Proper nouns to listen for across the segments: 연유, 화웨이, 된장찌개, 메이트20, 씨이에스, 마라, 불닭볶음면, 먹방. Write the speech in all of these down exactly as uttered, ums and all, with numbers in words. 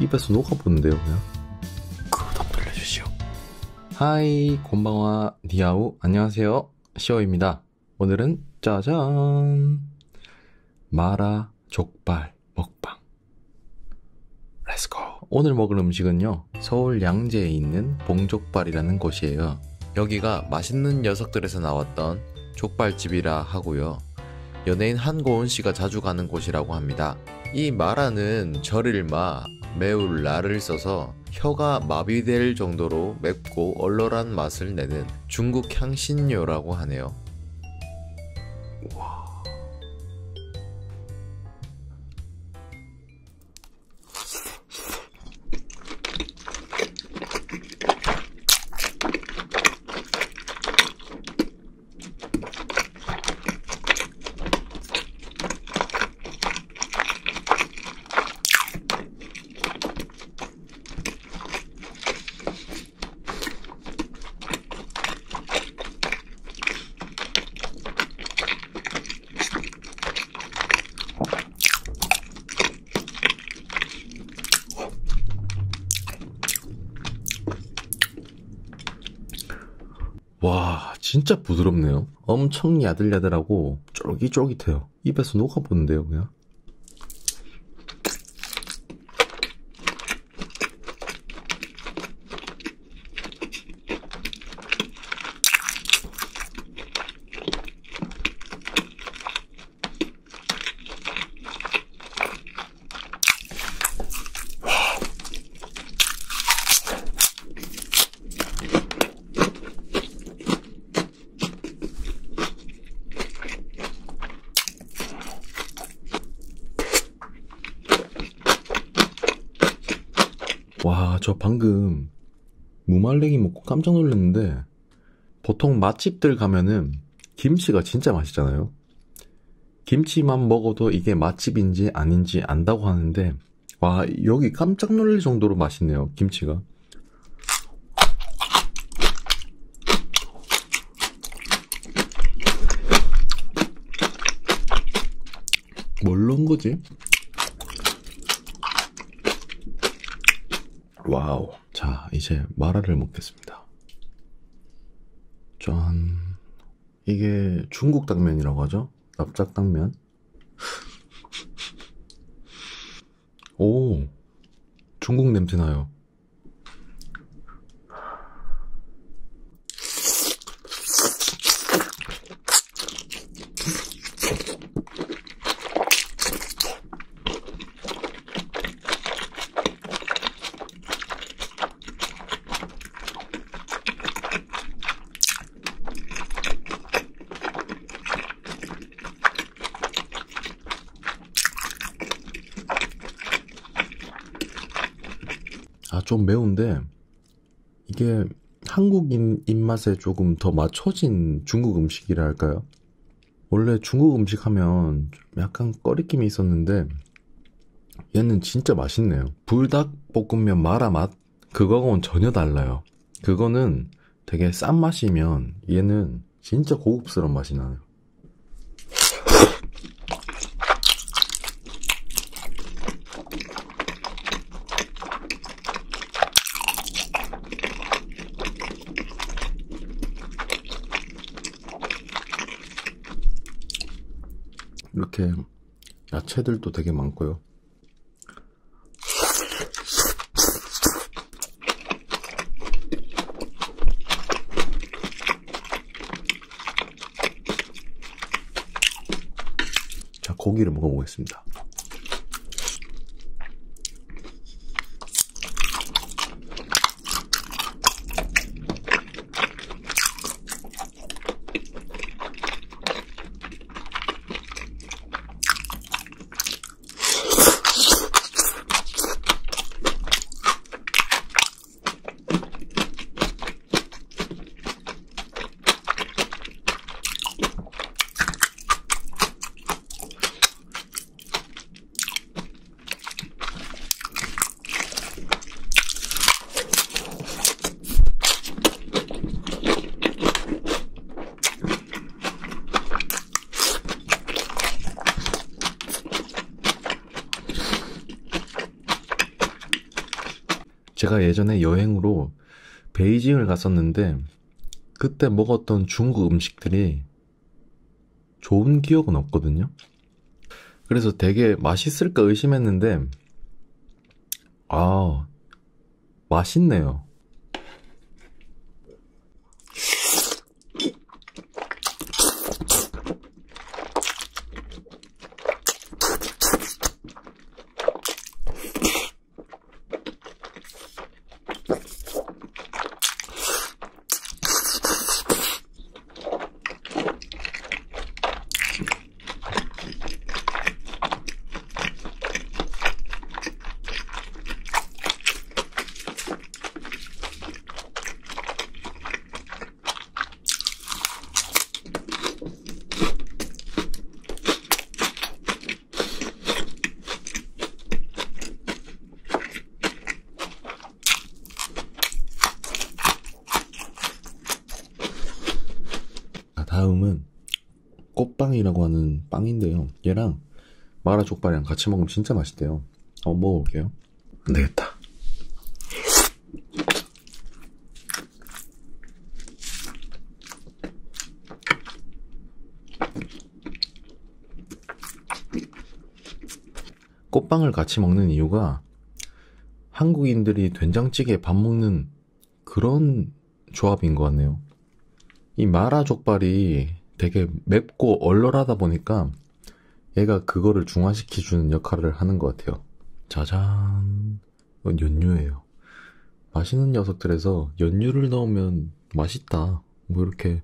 입에서 녹아보는데요 그냥. 구독 눌러주시오. 하이, 곤방와 니아우, 안녕하세요, 시오입니다. 오늘은 짜잔, 마라 족발 먹방. 렛츠고. 오늘 먹을 음식은요, 서울 양재에 있는 봉족발이라는 곳이에요. 여기가 맛있는 녀석들에서 나왔던 족발집이라 하고요, 연예인 한고은씨가 자주 가는 곳이라고 합니다. 이 마라는 절일마, 매우 라를 써서 혀가 마비될 정도로 맵고 얼얼한 맛을 내는 중국 향신료라고 하네요. 우와. 와, 진짜 부드럽네요. 엄청 야들야들하고 쫄깃쫄깃해요. 입에서 녹아보는데요 그냥. 와, 저 방금 무말랭이 먹고 깜짝 놀랐는데, 보통 맛집들 가면은 김치가 진짜 맛있잖아요. 김치만 먹어도 이게 맛집인지 아닌지 안다고 하는데, 와, 여기 깜짝 놀랄 정도로 맛있네요, 김치가. 뭘로 한 거지? 와우. 자, 이제 마라를 먹겠습니다. 짠. 이게 중국 당면이라고 하죠? 납작 당면. 오, 중국 냄새 나요. 아, 좀 매운데 이게 한국인 입맛에 조금 더 맞춰진 중국 음식이라 할까요? 원래 중국 음식 하면 약간 꺼리낌이 있었는데 얘는 진짜 맛있네요. 불닭볶음면 마라 맛? 그거하고는 전혀 달라요. 그거는 되게 싼 맛이면 얘는 진짜 고급스러운 맛이 나요. 이렇게 야채들도 되게 많고요. 자, 고기를 먹어보겠습니다. 제가 예전에 여행으로 베이징을 갔었는데 그때 먹었던 중국 음식들이 좋은 기억은 없거든요. 그래서 되게 맛있을까 의심했는데 아, 맛있네요. 다음은 꽃빵이라고 하는 빵인데요. 얘랑 마라 족발이랑 같이 먹으면 진짜 맛있대요. 한번 먹어볼게요. 안 되겠다. 꽃빵을 같이 먹는 이유가 한국인들이 된장찌개 밥 먹는 그런 조합인 것 같네요. 이 마라 족발이 되게 맵고 얼얼하다 보니까 얘가 그거를 중화시켜주는 역할을 하는 것 같아요. 짜잔, 이건 연유예요. 맛있는 녀석들에서 연유를 넣으면 맛있다 뭐 이렇게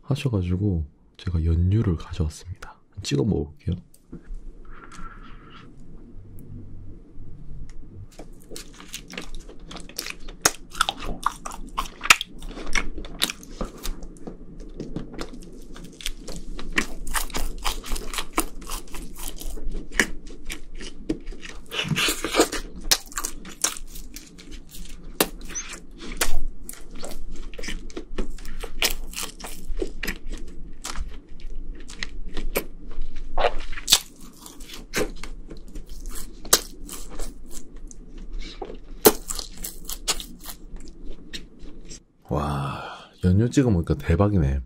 하셔가지고 제가 연유를 가져왔습니다. 찍어 먹어볼게요. 와, 연유 찍어 먹으니까 대박이네.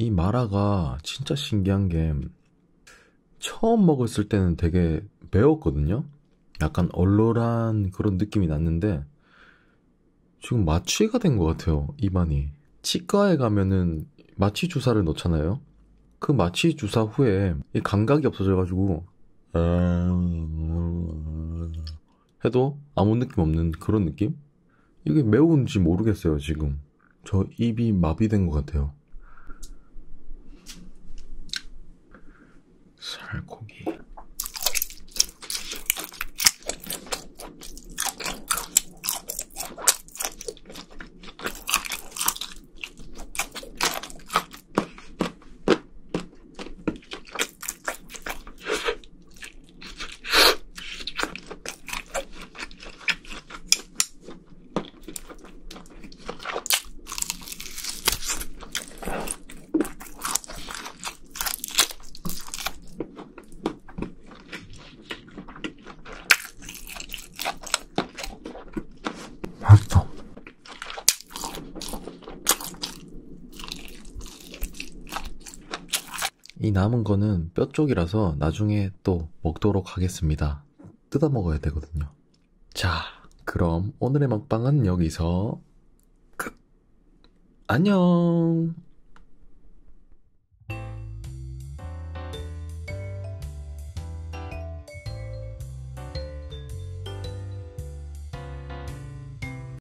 이 마라가 진짜 신기한 게 처음 먹었을 때는 되게 매웠거든요. 약간 얼얼한 그런 느낌이 났는데 지금 마취가 된 것 같아요. 입안이. 치과에 가면은 마취 주사를 넣잖아요. 그 마취 주사 후에 감각이 없어져가지고 해도 아무 느낌 없는 그런 느낌? 이게 매운지 모르겠어요. 지금 저 입이 마비된 것 같아요. 살코기. 이 남은 거는 뼈 쪽이라서 나중에 또 먹도록 하겠습니다. 뜯어 먹어야 되거든요. 자, 그럼 오늘의 먹방은 여기서 끝! 안녕!